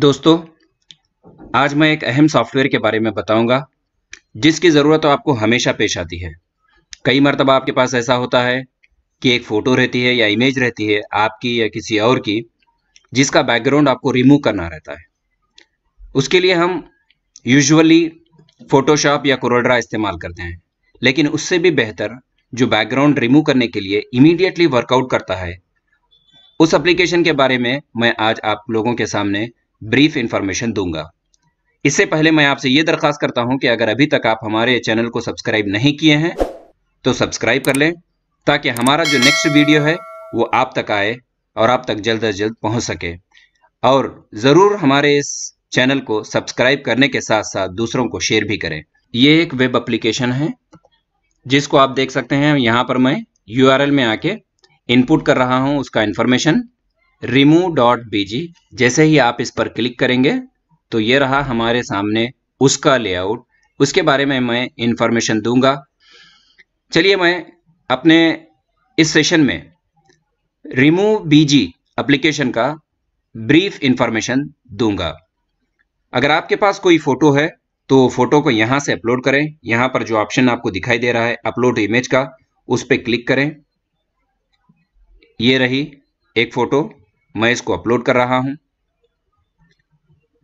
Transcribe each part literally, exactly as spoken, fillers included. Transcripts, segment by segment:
दोस्तों, आज मैं एक अहम सॉफ्टवेयर के बारे में बताऊंगा जिसकी ज़रूरत आपको हमेशा पेश आती है। कई मरतबा आपके पास ऐसा होता है कि एक फ़ोटो रहती है या इमेज रहती है आपकी या किसी और की, जिसका बैकग्राउंड आपको रिमूव करना रहता है। उसके लिए हम यूजुअली फ़ोटोशॉप या कोरलड्रा इस्तेमाल करते हैं, लेकिन उससे भी बेहतर जो बैकग्राउंड रिमूव करने के लिए इमीडिएटली वर्कआउट करता है, उस एप्लीकेशन के बारे में मैं आज आप लोगों के सामने ब्रीफ इंफॉर्मेशन दूंगा। इससे पहले मैं आपसे ये दरख्वास्त करता हूं कि अगर अभी तक आप हमारे चैनल को सब्सक्राइब नहीं किए हैं तो सब्सक्राइब कर लें, ताकि हमारा जो नेक्स्ट वीडियो है वो आप तक आए और आप तक जल्द से जल्द पहुंच सके। और ज़रूर हमारे इस चैनल को सब्सक्राइब करने के साथ साथ दूसरों को शेयर भी करें। ये एक वेब एप्लीकेशन है जिसको आप देख सकते हैं। यहाँ पर मैं यू आर एल में आके इनपुट कर रहा हूँ उसका information remove dot B G. जैसे ही आप इस पर क्लिक करेंगे तो ये रहा हमारे सामने उसका लेआउट। उसके बारे में मैं इन्फॉर्मेशन दूंगा। चलिए मैं अपने इस सेशन में remove.bg एप्लीकेशन का ब्रीफ इंफॉर्मेशन दूंगा। अगर आपके पास कोई फ़ोटो है तो फ़ोटो को यहाँ से अपलोड करें। यहाँ पर जो ऑप्शन आपको दिखाई दे रहा है अपलोड इमेज का, उस पर क्लिक करें। ये रही एक फ़ोटो, मैं इसको अपलोड कर रहा हूँ।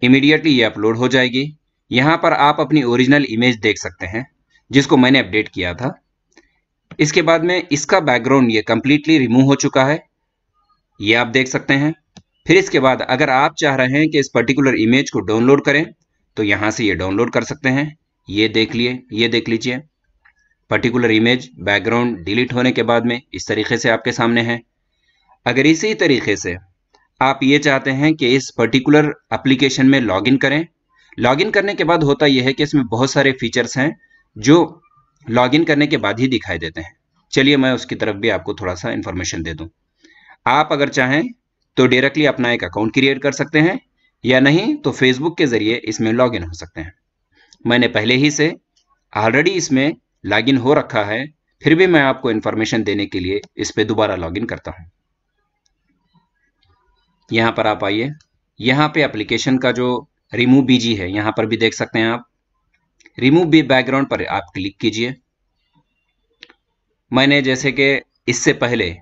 इमीडिएटली ये अपलोड हो जाएगी। यहाँ पर आप अपनी ओरिजिनल इमेज देख सकते हैं जिसको मैंने अपडेट किया था। इसके बाद में इसका बैकग्राउंड ये कम्प्लीटली रिमूव हो चुका है, ये आप देख सकते हैं। फिर इसके बाद अगर आप चाह रहे हैं कि इस पर्टिकुलर इमेज को डाउनलोड करें तो यहाँ से ये डाउनलोड कर सकते हैं। ये देख लिए ये देख लीजिए पर्टिकुलर इमेज बैकग्राउंड डिलीट होने के बाद में इस तरीके से आपके सामने है। अगर इसी तरीके से आप ये चाहते हैं कि इस पर्टिकुलर एप्लीकेशन में लॉगिन करें, लॉगिन करने के बाद होता यह है कि इसमें बहुत सारे फीचर्स हैं जो लॉगिन करने के बाद ही दिखाई देते हैं। चलिए मैं उसकी तरफ भी आपको थोड़ा सा इन्फॉर्मेशन दे दूं। आप अगर चाहें तो डायरेक्टली अपना एक अकाउंट क्रिएट कर सकते हैं, या नहीं तो फेसबुक के ज़रिए इसमें लॉगिन हो सकते हैं। मैंने पहले ही से ऑलरेडी इसमें लॉगिन हो रखा है, फिर भी मैं आपको इन्फॉर्मेशन देने के लिए इस पर दोबारा लॉगिन करता हूँ। यहाँ पर आप आइए, यहाँ पे एप्लीकेशन का जो remove.bg है यहाँ पर भी देख सकते हैं आप। remove बैकग्राउंड पर आप क्लिक कीजिए। मैंने जैसे कि इससे पहले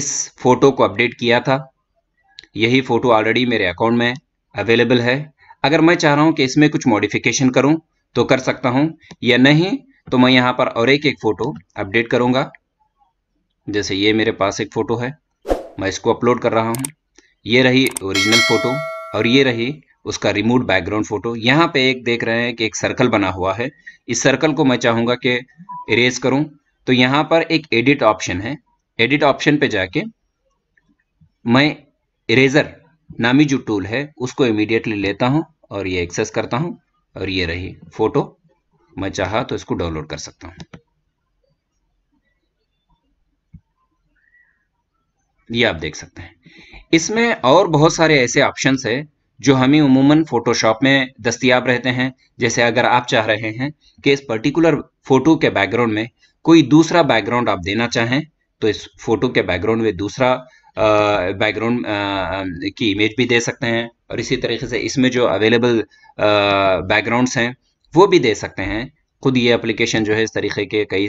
इस फोटो को अपडेट किया था, यही फ़ोटो ऑलरेडी मेरे अकाउंट में अवेलेबल है। अगर मैं चाह रहा हूँ कि इसमें कुछ मॉडिफिकेशन करूँ तो कर सकता हूँ, या नहीं तो मैं यहाँ पर और एक एक फ़ोटो अपडेट करूँगा। जैसे ये मेरे पास एक फ़ोटो है, मैं इसको अपलोड कर रहा हूँ। ये रही ओरिजिनल फ़ोटो और ये रही उसका रिमूव बैकग्राउंड फ़ोटो। यहाँ पे एक देख रहे हैं कि एक सर्कल बना हुआ है, इस सर्कल को मैं चाहूँगा कि इरेज करूँ, तो यहाँ पर एक एडिट ऑप्शन है। एडिट ऑप्शन पे जाके मैं इरेजर नामी जो टूल है उसको इमीडिएटली लेता हूँ और ये एक्सेस करता हूँ। और ये रही फ़ोटो, मैं चाहा तो इसको डाउनलोड कर सकता हूँ। ये आप देख सकते हैं। इसमें और बहुत सारे ऐसे ऑप्शंस हैं जो हमें उमूमन फ़ोटोशॉप में दस्तियाब रहते हैं। जैसे अगर आप चाह रहे हैं कि इस पर्टिकुलर फ़ोटो के बैकग्राउंड में कोई दूसरा बैकग्राउंड आप देना चाहें तो इस फ़ोटो के बैकग्राउंड में दूसरा बैकग्राउंड की इमेज भी दे सकते हैं, और इसी तरीके से इसमें जो अवेलेबल बैकग्राउंड्स हैं वो भी दे सकते हैं। खुद ये एप्लीकेशन जो है इस तरीके के कई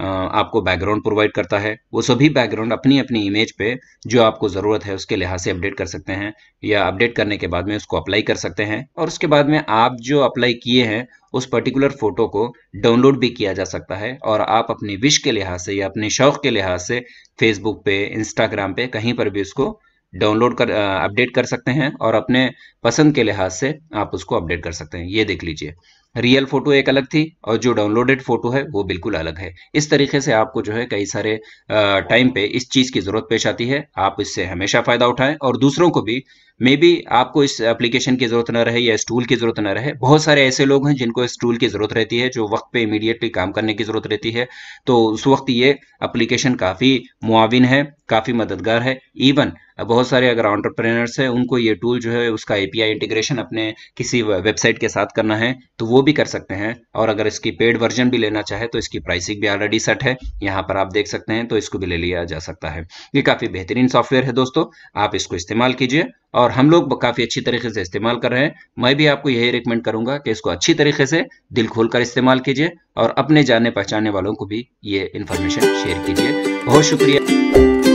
आ, आपको बैकग्राउंड प्रोवाइड करता है। वो सभी बैकग्राउंड अपनी अपनी इमेज पे जो आपको ज़रूरत है उसके लिहाज से अपडेट कर सकते हैं, या अपडेट करने के बाद में उसको अप्लाई कर सकते हैं, और उसके बाद में आप जो अप्लाई किए हैं उस पर्टिकुलर फ़ोटो को डाउनलोड भी किया जा सकता है और आप अपनी विश के लिहाज से या अपने शौक़ के लिहाज से फेसबुक पे, इंस्टाग्राम पे, कहीं पर भी उसको डाउनलोड कर अपडेट कर सकते हैं और अपने पसंद के लिहाज से आप उसको अपडेट कर सकते हैं। ये देख लीजिए, रियल फ़ोटो एक अलग थी और जो डाउनलोडेड फ़ोटो है वो बिल्कुल अलग है। इस तरीके से आपको जो है कई सारे टाइम पे इस चीज़ की ज़रूरत पेश आती है। आप इससे हमेशा फ़ायदा उठाएं और दूसरों को भी, मे बी आपको इस एप्लीकेशन की ज़रूरत ना रहे या इस टूल की ज़रूरत ना रहे। बहुत सारे ऐसे लोग हैं जिनको इस टूल की ज़रूरत रहती है, जो वक्त पे इमीडिएटली काम करने की ज़रूरत रहती है, तो उस वक्त ये एप्लीकेशन काफ़ी मुआविन है, काफ़ी मददगार है। इवन बहुत सारे अगर एंटरप्रेन्योर्स हैं उनको ये टूल जो है उसका ए पी आई इंटीग्रेशन अपने किसी वेबसाइट के साथ करना है तो वो भी कर सकते हैं। और अगर इसकी पेड वर्जन भी लेना चाहे तो इसकी प्राइसिंग भी ऑलरेडी सेट है, यहाँ पर आप देख सकते हैं, तो इसको भी ले लिया जा सकता है। ये काफी बेहतरीन सॉफ्टवेयर है दोस्तों, आप इसको इस्तेमाल कीजिए और हम लोग काफी अच्छी तरीके से इस्तेमाल कर रहे हैं। मैं भी आपको यही रिकमेंड करूंगा कि इसको अच्छी तरीके से दिल खोलकर इस्तेमाल कीजिए और अपने जाने पहचाने वालों को भी ये इन्फॉर्मेशन शेयर कीजिए। बहुत शुक्रिया।